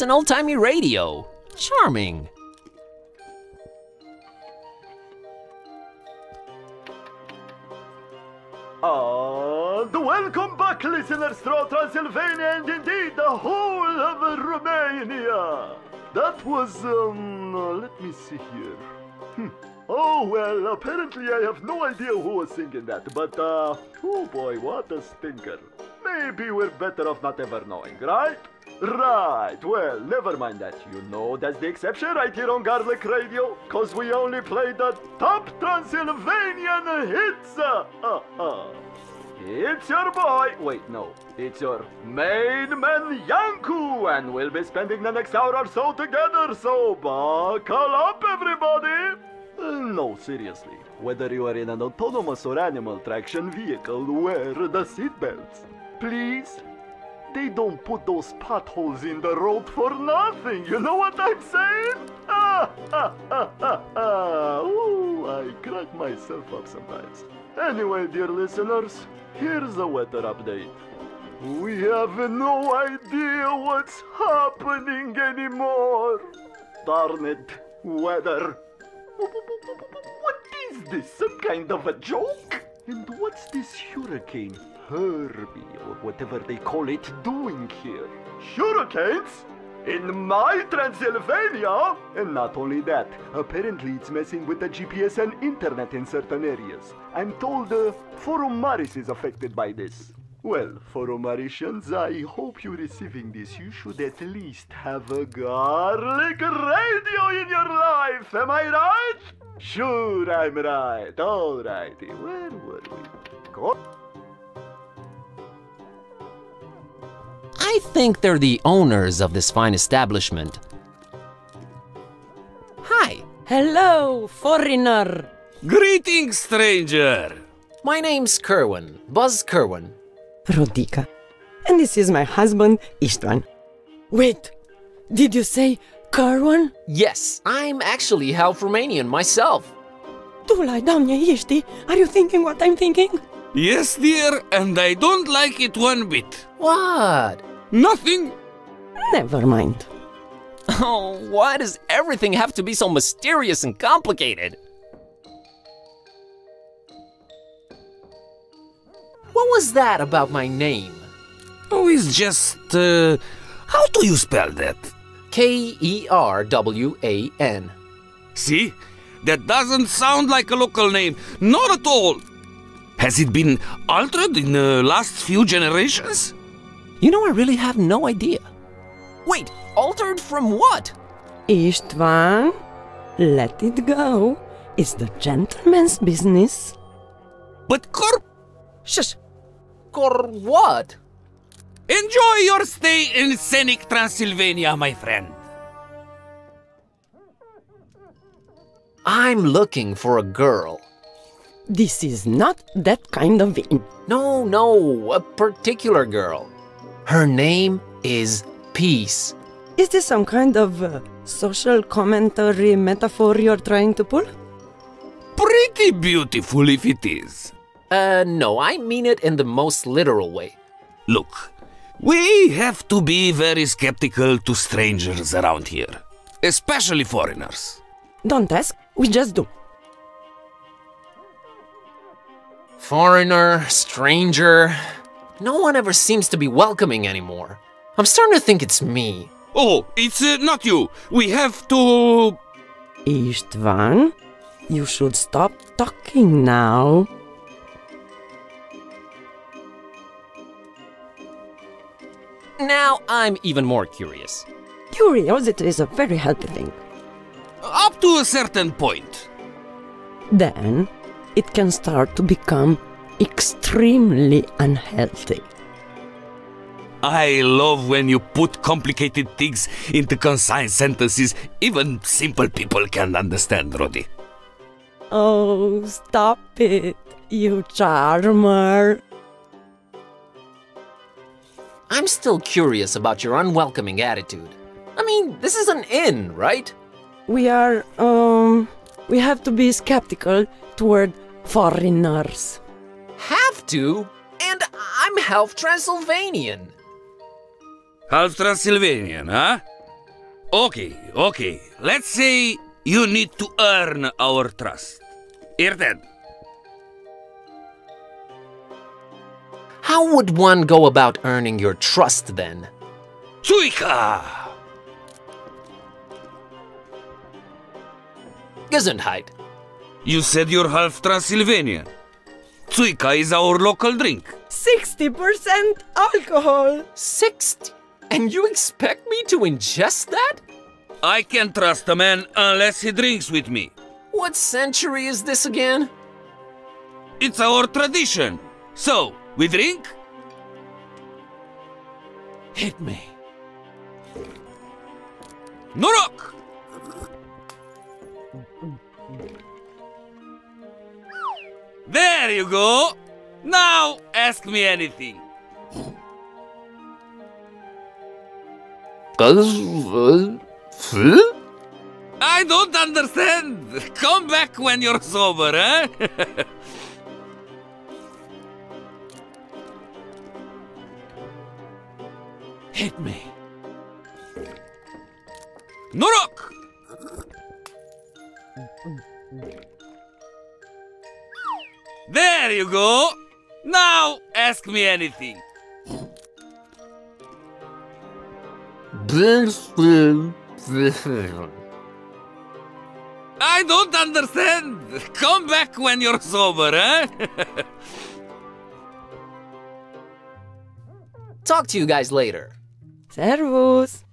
It's an old-timey radio. Charming. Welcome back, listeners, throughout Transylvania and indeed the whole of Romania. That was, let me see here. Oh, well, apparently I have no idea who was singing that, but, oh boy, what a stinker. Maybe we're better off not ever knowing, right? Right, well, never mind that. You know, that's the exception right here on Garlic Radio, cause we only play the top Transylvanian hits! It's your boy, wait, no, it's your main man, Yanku, and we'll be spending the next hour or so together, so buckle up, everybody! No, seriously, whether you are in an autonomous or animal traction vehicle, wear the seatbelts. Please? They don't put those potholes in the road for nothing, you know what I'm saying? Ooh, I crack myself up sometimes. Anyway, dear listeners, here's a weather update. We have no idea what's happening anymore. Darn it, weather. What is this, some kind of a joke? And what's this hurricane, Herbie, or whatever they call it, doing here? Hurricanes? In my Transylvania? And not only that, apparently it's messing with the GPS and internet in certain areas. I'm told Forumaris is affected by this. Well, Forumarisians, I hope you're receiving this. You should at least have a garlic radio in your life, am I right? Sure, I'm right. Alrighty, where were we? Go. I think they're the owners of this fine establishment. Hi. Hello, foreigner. Greetings, stranger. My name's Kerwin, Buzz Kerwin. Rodica. And this is my husband, Istvan. Wait, did you say Kerwin? Yes, I'm actually half Romanian myself. Are you thinking what I'm thinking? Yes, dear, and I don't like it one bit. What? Nothing! Never mind. Oh, why does everything have to be so mysterious and complicated? What was that about my name? Oh, it's just... how do you spell that? Kerwan. See? That doesn't sound like a local name. Not at all! Has it been altered in the last few generations? You know, I really have no idea. Wait, altered from what? Istvan, let it go. It's the gentleman's business. But Kor... Shush. Kor what? Enjoy your stay in scenic Transylvania, my friend. I'm looking for a girl. This is not that kind of inn. No, no, a particular girl. Her name is Peace. Is this some kind of social commentary metaphor you're trying to pull? Pretty beautiful if it is. No, I mean it in the most literal way. Look, we have to be very skeptical to strangers around here, especially foreigners. Don't ask, we just do. Foreigner, stranger... No one ever seems to be welcoming anymore. I'm starting to think it's me. Oh, it's not you. We have to... Istvan, you should stop talking now. Now I'm even more curious. Curiosity is a very healthy thing. Up to a certain point. Then it can start to become extremely unhealthy. I love when you put complicated things into concise sentences even simple people can understand, Rodi. Oh, stop it, you charmer. I'm still curious about your unwelcoming attitude. I mean, this is an inn, right? We are, we have to be skeptical toward foreigners. Have to? And I'm half Transylvanian. Half Transylvanian, huh? Okay. Let's say you need to earn our trust. Here then. How would one go about earning your trust then? Tsuika! Gesundheit. You said you're half Transylvania. Tsuika is our local drink. 60% alcohol. 60? And you expect me to ingest that? I can't trust a man unless he drinks with me. What century is this again? It's our tradition. So, we drink? Hit me. Nurok! There you go! Now ask me anything. I don't understand. Come back when you're sober, eh? Hit me. Nurok! There you go! Now ask me anything. I don't understand. Come back when you're sober, eh? Talk to you guys later. Servus.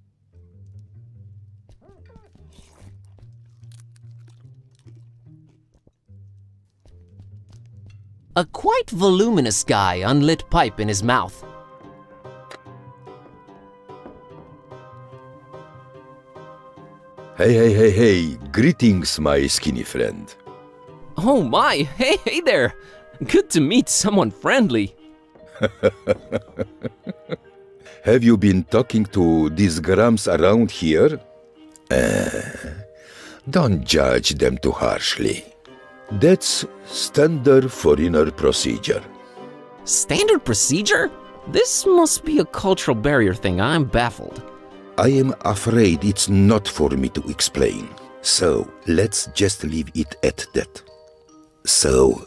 A quite voluminous guy, unlit pipe in his mouth. Hey, greetings, my skinny friend. Oh my, hey there. Good to meet someone friendly. Have you been talking to these grams around here? Don't judge them too harshly. That's standard foreigner procedure. Standard procedure? This must be a cultural barrier thing. I'm baffled. I am afraid it's not for me to explain. So, let's just leave it at that. So,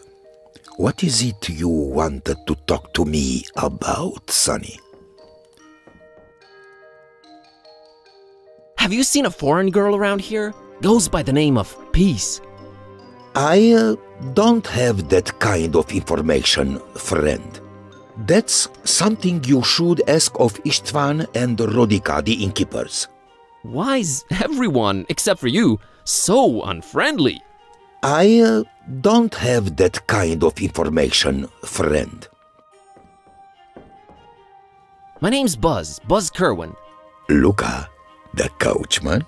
what is it you wanted to talk to me about, Sonny? Have you seen a foreign girl around here? Goes by the name of Peace. I don't have that kind of information, friend. That's something you should ask of Istvan and Rodica, the innkeepers. Why is everyone, except for you, so unfriendly? I don't have that kind of information, friend. My name's Buzz Kerwin. Luca, the coachman,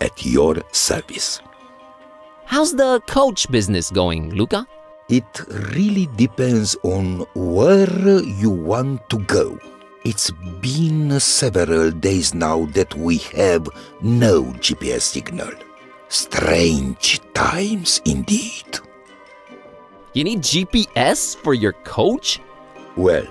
at your service. How's the coach business going, Luca? It really depends on where you want to go. It's been several days now that we have no GPS signal. Strange times indeed. You need GPS for your coach? Well,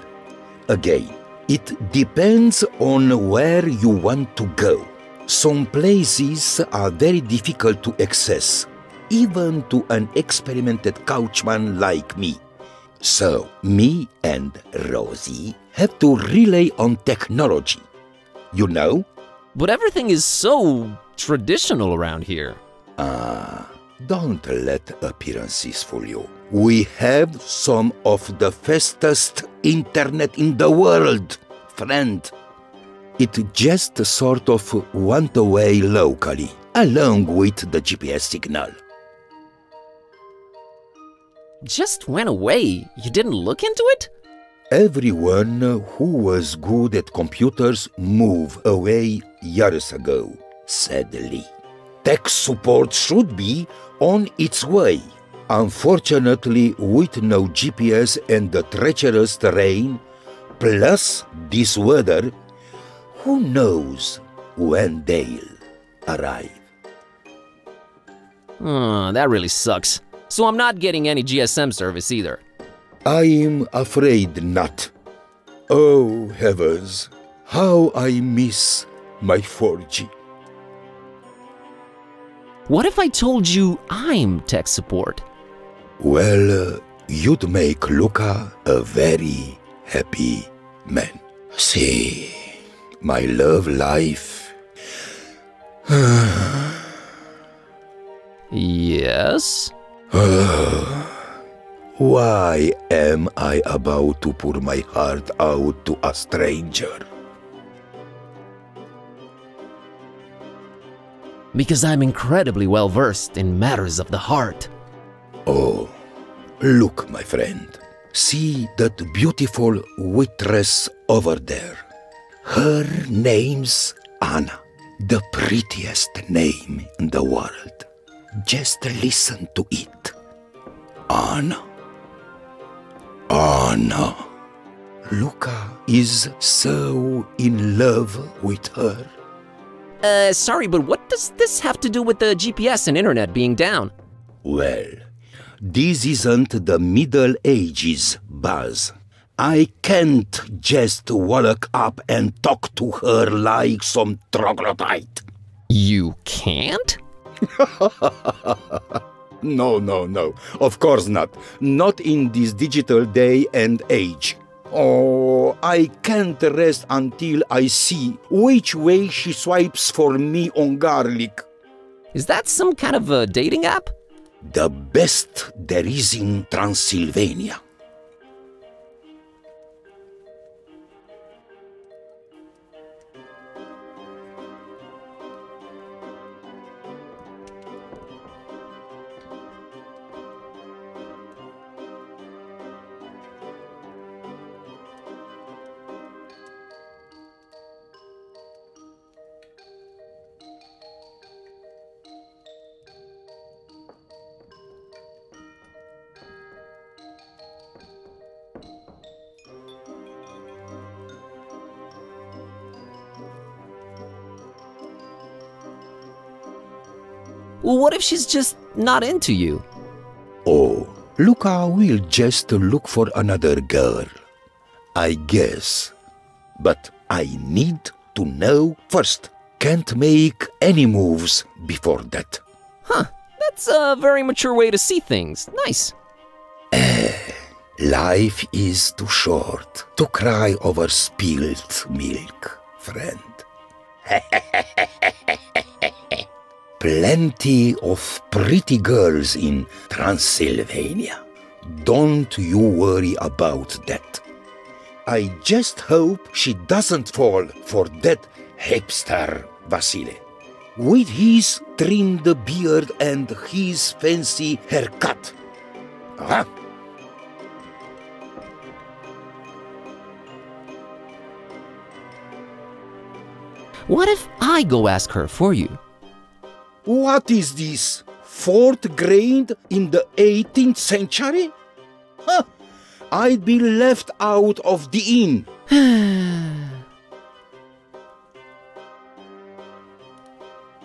again, it depends on where you want to go. Some places are very difficult to access, even to an experimented coachman like me. So, me and Rosie have to rely on technology, you know? But everything is so traditional around here. Don't let appearances fool you. We have some of the fastest internet in the world, friend. It just sort of went away locally, along with the GPS signal. Just went away? You didn't look into it? Everyone who was good at computers moved away years ago, sadly. Tech support should be on its way. Unfortunately, with no GPS and the treacherous terrain, plus this weather, who knows when they'll arrive. That really sucks. So I'm not getting any GSM service either. I'm afraid not. Oh heavens, how I miss my 4G. What if I told you I'm tech support? Well, you'd make Luca a very happy man. See, my love life... Yes? Why am I about to pour my heart out to a stranger? Because I'm incredibly well-versed in matters of the heart. Oh, look, my friend. See that beautiful waitress over there? Her name's Anna. The prettiest name in the world. Just listen to it. Anna. Anna. Luca is so in love with her. Sorry, but what does this have to do with the GPS and internet being down? Well, this isn't the Middle Ages, Buzz. I can't just wallop up and talk to her like some troglodyte. You can't? No. Of course not. Not in this digital day and age. Oh, I can't rest until I see which way she swipes for me on Garlic. Is that some kind of a dating app? The best there is in Transylvania. What if she's just not into you? Oh, Luca will just look for another girl, I guess. But I need to know first. Can't make any moves before that. Huh, that's a very mature way to see things. Nice. Life is too short to cry over spilled milk, friend. Plenty of pretty girls in Transylvania. Don't you worry about that. I just hope she doesn't fall for that hipster Vasile. With his trimmed beard and his fancy haircut. Huh? What if I go ask her for you? What is this? Fourth grade in the 18th century? Huh! I'd be left out of the inn.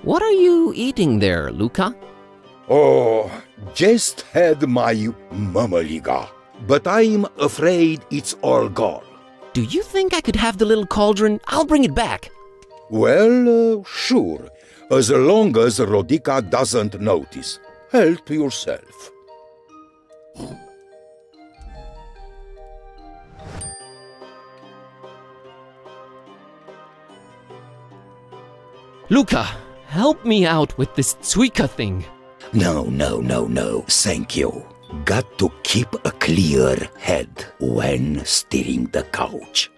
What are you eating there, Luca? Oh, just had my mamaliga. But I'm afraid it's all gone. Do you think I could have the little cauldron? I'll bring it back. Well, sure. As long as Rodica doesn't notice. Help yourself. Luca, help me out with this Tsuika thing. No, thank you. Got to keep a clear head when steering the couch.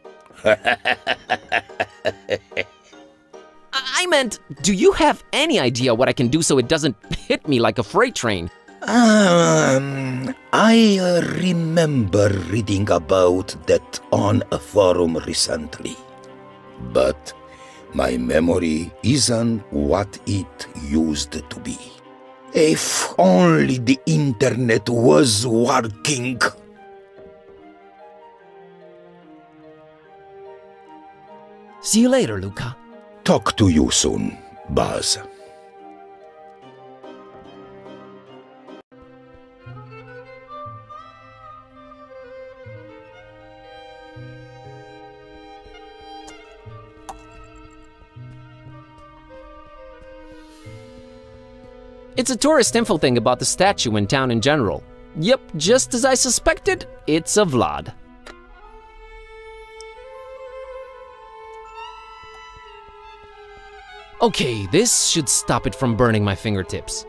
I meant, do you have any idea what I can do so it doesn't hit me like a freight train? I remember reading about that on a forum recently. But my memory isn't what it used to be. If only the internet was working. See you later, Luca. Talk to you soon, Buzz. It's a tourist info thing about the statue and town in general. Yep, just as I suspected, it's a Vlad. Okay, this should stop it from burning my fingertips.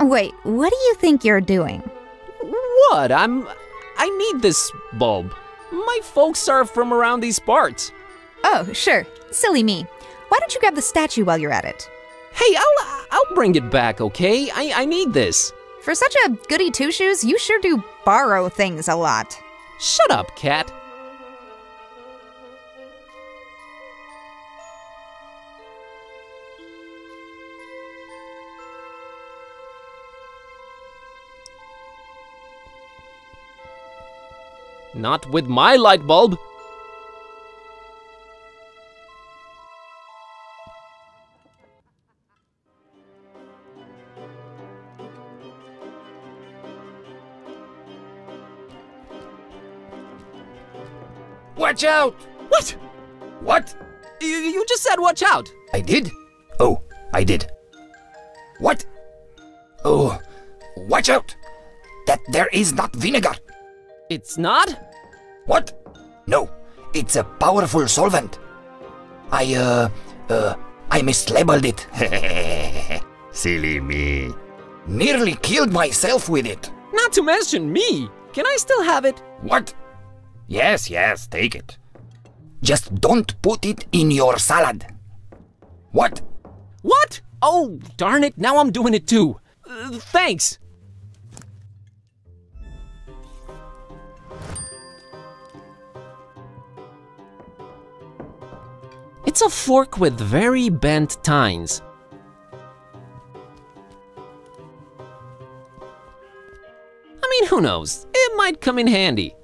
Wait, what do you think you're doing? What? I need this bulb. My folks are from around these parts. Oh, sure. Silly me. Why don't you grab the statue while you're at it? Hey, I'll bring it back, okay? I need this. For such a goody two-shoes, you sure do borrow things a lot. Shut up, cat. Not with my light bulb. Watch out! What? What? You just said watch out. I did? Oh, I did. What? Oh, watch out! That there is not vinegar. It's not? What? No, it's a powerful solvent. I mislabeled it. Silly me. Nearly killed myself with it. Not to mention me. Can I still have it? What? Yes, yes, take it. Just don't put it in your salad. What? What? Oh, darn it, now I'm doing it too. Thanks. It's a fork with very bent tines. I mean, who knows? It might come in handy.